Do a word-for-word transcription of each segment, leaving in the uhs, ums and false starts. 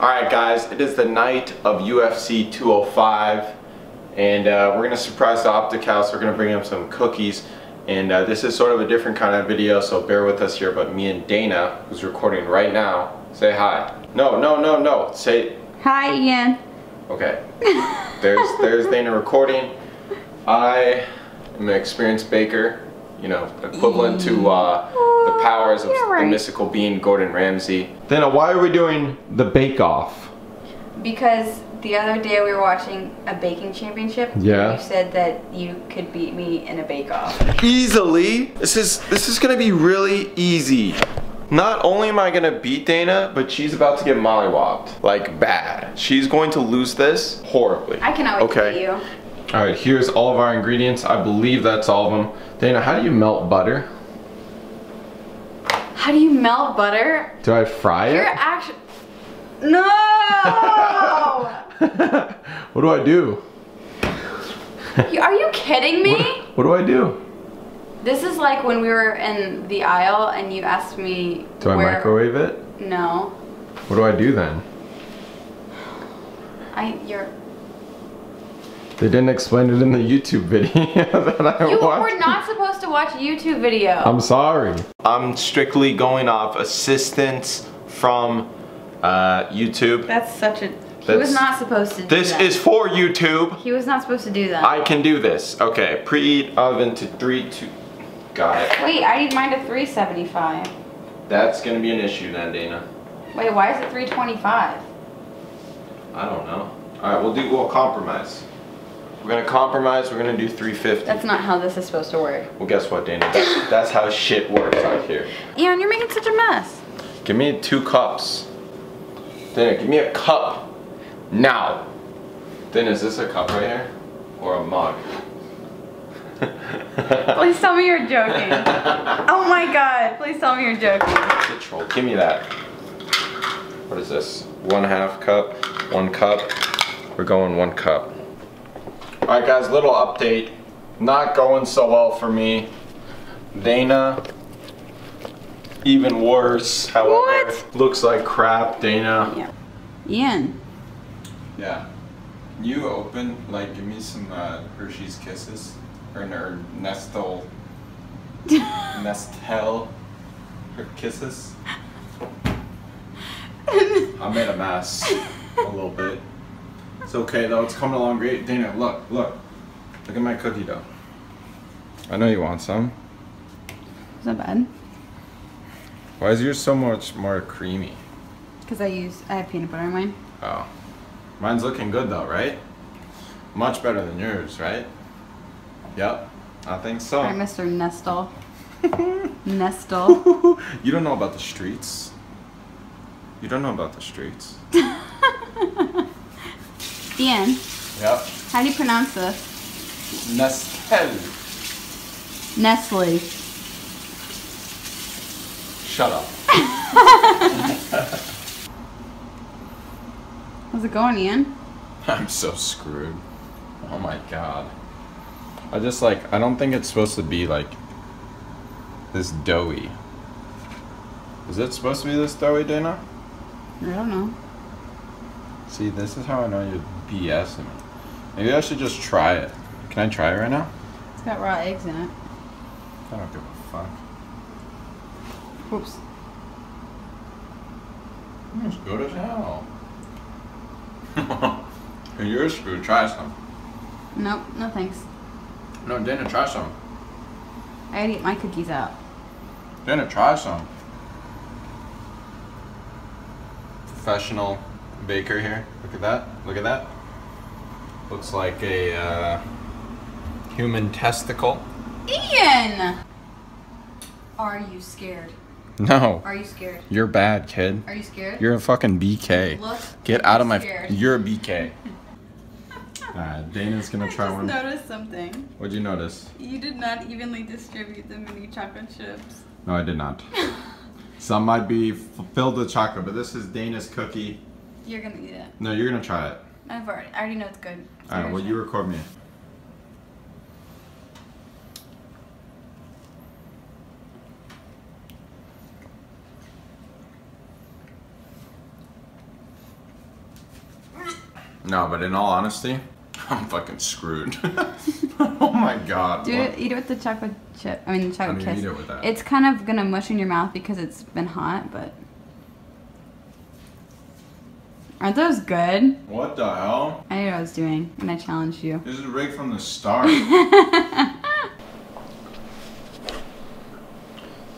Alright guys, it is the night of U F C two oh five and uh, we're going to surprise the Optic House. We're going to bring them some cookies and uh, this is sort of a different kind of video, so bear with us here, but me and Dana, who's recording right now, say hi. No, no, no, no. Say hi, Ian. Okay. There's, there's Dana recording. I am an experienced baker, you know, equivalent to uh, the powers of right. the mystical being Gordon Ramsay. Dana, why are we doing the bake-off? Because the other day we were watching a baking championship. Yeah. And you said that you could beat me in a bake-off. Easily. This is this is gonna be really easy. Not only am I gonna beat Dana, but she's about to get mollywopped. Like bad. She's going to lose this horribly. I cannot wait okay. to beat you. Alright, here's all of our ingredients. I believe that's all of them. Dana, how do you melt butter? How do you melt butter? Do I fry You're it? You're actually... No! What do I do? You, are you kidding me? What, what do I do? This is like when we were in the aisle and you asked me Do I where... microwave it? No. What do I do then? I... You're... They didn't explain it in the YouTube video that I you watched. You were not supposed to watch a YouTube video. I'm sorry. I'm strictly going off assistance from uh, YouTube. That's such a... That's, he was not supposed to do this that. This is for YouTube. He was not supposed to do that. I can do this. Okay, preheat oven to three two... Got it. Wait, I need mine to three seventy-five. That's going to be an issue then, Dana. Wait, why is it three twenty-five? I don't know. Alright, we'll do... We'll compromise. We're going to compromise, we're going to do three fifty. That's not how this is supposed to work. Well, guess what, Dana? That's, that's how shit works out here. Ian, you're making such a mess. Give me two cups. Dana, give me a cup. Now. Dana, is this a cup right here? Or a mug? Please tell me you're joking. Oh my god, please tell me you're joking. Control. Give me that. What is this? One half cup, one cup. We're going one cup. Alright guys, little update. Not going so well for me. Dana, even worse. However, what? Looks like crap, Dana. Yeah. Ian. Yeah. You open, like, give me some uh, Hershey's Kisses. Or, or Nestle. Nestle. Kisses. I made a mess. A little bit. It's okay though, it's coming along great. Dana, look, look. Look at my cookie dough. I know you want some. It's not bad. Why is yours so much more creamy? Because I use, I have peanut butter in mine. Oh. Mine's looking good though, right? Much better than yours, right? Yep, I think so. Alright, Mister Nestle. Nestle. You don't know about the streets. You don't know about the streets. Ian. Yep. How do you pronounce this? Nestle. Nestle. Shut up. How's it going, Ian? I'm so screwed. Oh my god. I just like, I don't think it's supposed to be like this doughy. Is it supposed to be this doughy, Dana? I don't know. See, this is how I know you're BSing me. Maybe I should just try it. Can I try it right now? It's got raw eggs in it. I don't give a fuck. Oops. It's good as hell. And you're screwed. Try some. Nope, no thanks. No, Dana, try some. I already ate my cookies out. Dana, try some. Professional baker here. Look at that. Look at that. Looks like a uh, human testicle. Ian! Are you scared? No. Are you scared? You're bad, kid. Are you scared? You're a fucking B K. Look, get out of my... Scared. You're a B K. Alright, Dana's gonna try one. I just noticed something. What'd you notice? You did not evenly distribute the mini chocolate chips. No, I did not. Some might be filled with chocolate, but this is Dana's cookie. You're gonna eat it. No, you're gonna try it. I've already, I already know it's good. Alright, well you record me. No, but in all honesty, I'm fucking screwed. Oh my god. Do it, eat it with the chocolate chip. I mean, the chocolate kiss. How do you eat it with that? It's kind of gonna mush in your mouth because it's been hot, but. Aren't those good? What the hell? I knew what I was doing, and I challenged you. This is rigged from the start.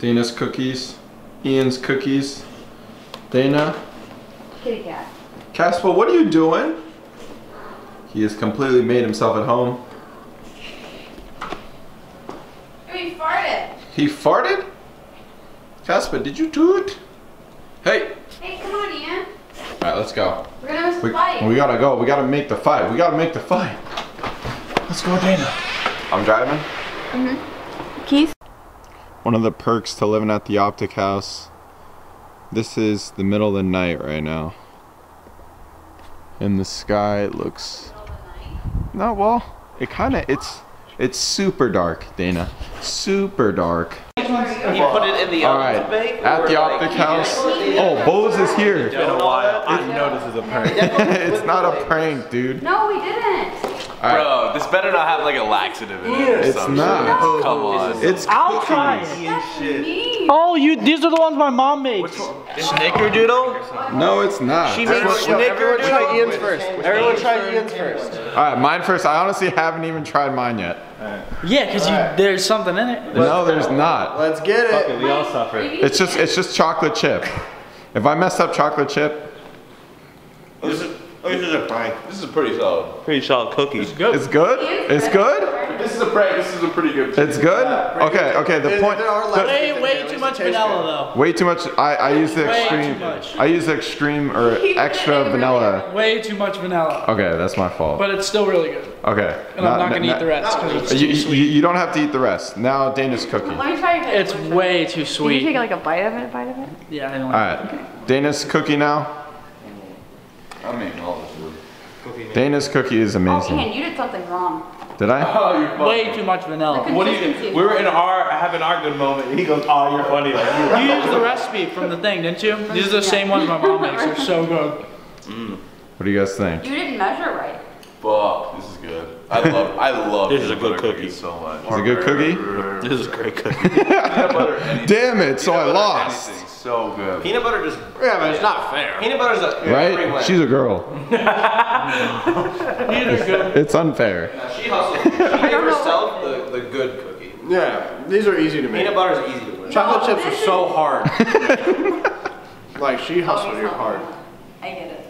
Dana's cookies. Ian's cookies. Dana. Kitty cat. Caswell, what are you doing? He has completely made himself at home. He farted. He farted? Casper, did you do it? Hey. Hey, come on, Ian. All right, let's go. We're gonna miss the fight. We gotta go. We gotta make the fight. We gotta make the fight. Let's go, Dana. I'm driving. Mm-hmm. Keys. One of the perks to living at the Optic House. This is the middle of the night right now. And the sky looks. No, well, it kind of it's it's super dark, Dana. Super dark. You put it in the All right, debate, at the Optic like, House. Oh, Bose is here. It's been a while. I know this is a prank. It's not a prank, dude. No, we didn't. Right. Bro, this better not have like a laxative in it. Or it's something. Not. Oh, come on. It's I'll try. Oh, you. These are the ones my mom makes. Snickerdoodle? No, it's not. She made Snickerdoodle. Everyone try Ian's first. Everyone try Ian's first. All right, mine first. I honestly haven't even tried mine yet. Right. Yeah, because right. there's something in it. No, there's not. Let's get it. Okay, we all suffer. It's just, it's just chocolate chip. If I messed up chocolate chip. This is, Oh, this is a prank. This is a pretty solid. Pretty solid cookie. It's good. It's good? It's good? This is a prank. This is a pretty good cookie. It's good? Yeah, okay, okay. The it, point. The, way way too much vanilla, though. Way too much. I, I use the extreme. I use the extreme or extra vanilla. Way too much vanilla. Okay, that's my fault. But it's still really good. Okay. And not, I'm not going to eat the rest. It's you, too you, you don't have to eat the rest. Now, Dana's cookie. Let me try your It's one way too sweet. Can you take like a bite of it? Bite of it? Yeah, I don't like it. All right. Dana's cookie now. I'm eating all this food. Cookie Dana's cookie is amazing. Oh, Ian, you did something wrong. Did I? Oh, you're way too much vanilla. What do you? We were in our having our good moment. He goes, "Oh, you're funny." You used the recipe from the thing, didn't you? These are the same ones my mom makes. They're so good. Mm. What do you guys think? You didn't measure right. Fuck, this is good. I love. I love. This is a good cookie so much. It's a good cookie. This is a great cookie. Peanut butter. Anything. Damn it! So I lost. Anything. So good. Peanut butter just. Yeah, but it's not fair. Peanut butter's a. Right? She's a girl. It's unfair. She hustles. She made herself the, the good cookie. Yeah, these are easy to make. Peanut butter's easy to win. Chocolate chips are so hard. Like, she hustled you hard. I get it.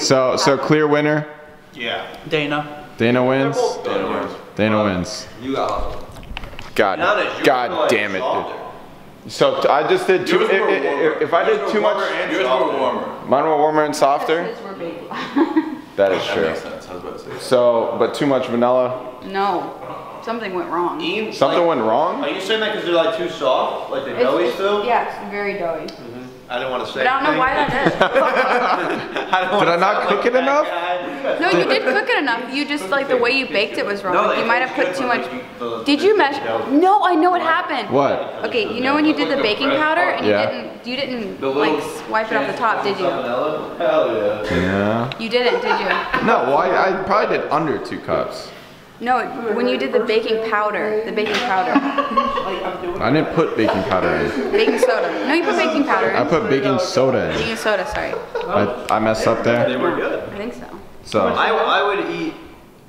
So, so clear winner? Yeah. Dana. Dana wins? Dana wins. Dana wins. You got hustled. God, God damn it, dude. So I just did two. If, if, if I did yours too much, yours were warmer. Mine were warmer and softer. That is true. That makes sense. I was about to say that. So, but too much vanilla. No, something went wrong. Ian, something like, went wrong. Are you saying that because they're like too soft, like they're doughy still? Yeah, it's very doughy. Mm-hmm. I didn't want to say. But I don't know why that is. I don't did I not cook like it enough? Guy. No, you did cook it enough. You just like the way you baked it was wrong. No, like, you might have put too much. Did you measure? No, I know what happened. What? Okay, you know when you did the baking powder and you yeah. didn't, you didn't like wipe it off the top, did you? Hell yeah. Yeah. You didn't, did you? No, well, I, I probably did under two cups. No, when you did the baking powder, the baking powder. I didn't put baking powder in. Baking soda. No, you put baking powder in. I put baking soda in. Baking soda, sorry. I, I messed up there. They were good. I think so. So I, I would eat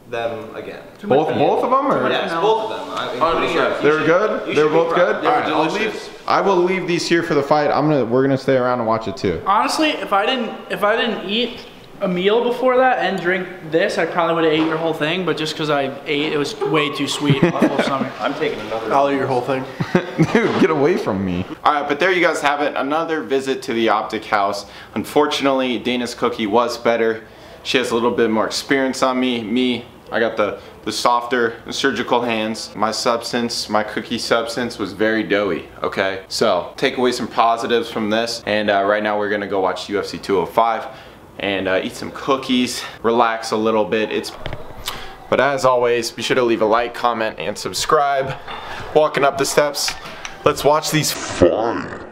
them again. Both both of them? Or? Yes, both of them. I, sure. They were good? They were both good? They were delicious. I will leave these here for the fight. I'm gonna we're gonna stay around and watch it too. Honestly, if I didn't if I didn't eat a meal before that and drink this, I probably would have ate your whole thing, but just because I ate, it was way too sweet. My whole stomach. I'm taking another. I'll eat your whole thing. Dude, get away from me. All right, but there you guys have it. Another visit to the Optic House. Unfortunately, Dana's cookie was better. She has a little bit more experience on me. Me, I got the, the softer surgical hands. My substance, my cookie substance was very doughy, okay? So, take away some positives from this, and uh, right now we're gonna go watch U F C two oh five. And uh, eat some cookies, relax a little bit. It's, but as always, be sure to leave a like, comment, and subscribe. Walking up the steps, let's watch these fun.